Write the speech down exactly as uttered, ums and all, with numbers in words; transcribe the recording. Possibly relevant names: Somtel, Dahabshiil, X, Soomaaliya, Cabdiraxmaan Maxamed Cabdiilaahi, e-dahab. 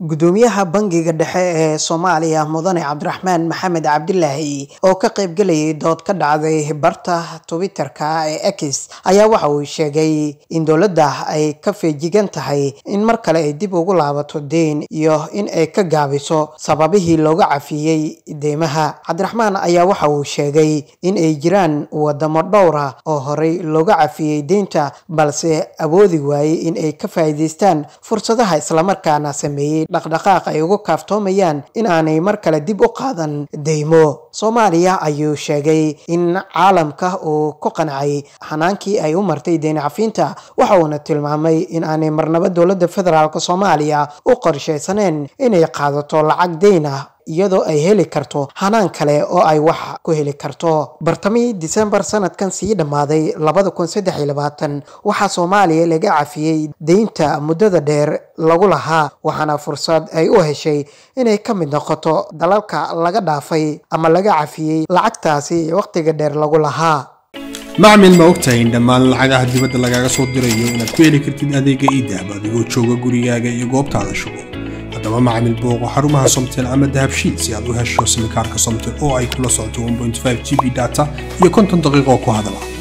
gudoomiyaha bangiga dhexe ee Soomaaliya mudane Cabdiraxmaan Maxamed Cabdiilaahi oo ka qayb galay dood ka dhacday barta Twitter-ka ee X ayaa waxa uu sheegay in dawladda ay ka feejigan tahay in mar kale ay dib ugu laabato deen iyo in ay ka gaabiso sababihii looga cafiyay deemaha. Cabdiraxmaan ayaa waxa uu sheegay in ay jiraan wadamo dhowr ah oo horey looga cafiyay deenta balse awoodi waayay in ay ka faa'iideystaan fursadaha isla markaana sameeyay dhaqdhaqaaq ay ugu kaaftoomayaan in aanay mar kale dib u qaadan deymo. Soomaaliya ayuu sheegay in caalamka uu ku qancay xanaankii ay u martay deyn cafinta, waxa uuna tilmaamay in aanay marnaba dowladda federaalka Soomaaliya u qorsheysaneen inay qaadato lacag deyn ah iyadoo ay heli karto hanaan kale oo ay wax ku heli karto. bartamii December sanadkan sii dhamaaday laba kun saddex iyo labaatan waxa Soomaaliya laga cafiyay deynta muddada dheer lagu lahaa, waxaana fursad ay u heshay inay ka mid noqoto dalalka laga dhaafay ama laga cafiyay lacagtaasi waqtiga dheer lagu lahaa. macmil ma ogtahay in dhammaan lacagaha dibadda lagaaga soo dirayo inaad ku heli kartid adeega e-dahab adigoo jooga gurigaaga iyo goobtaada shugo. haddaba macmil booqo xarumaha Somtel ama dahabshiil si aad u hesho simkaarka Somtel oo ay kula socoto one point five G B data iyo konton daqiiqo ku hadala.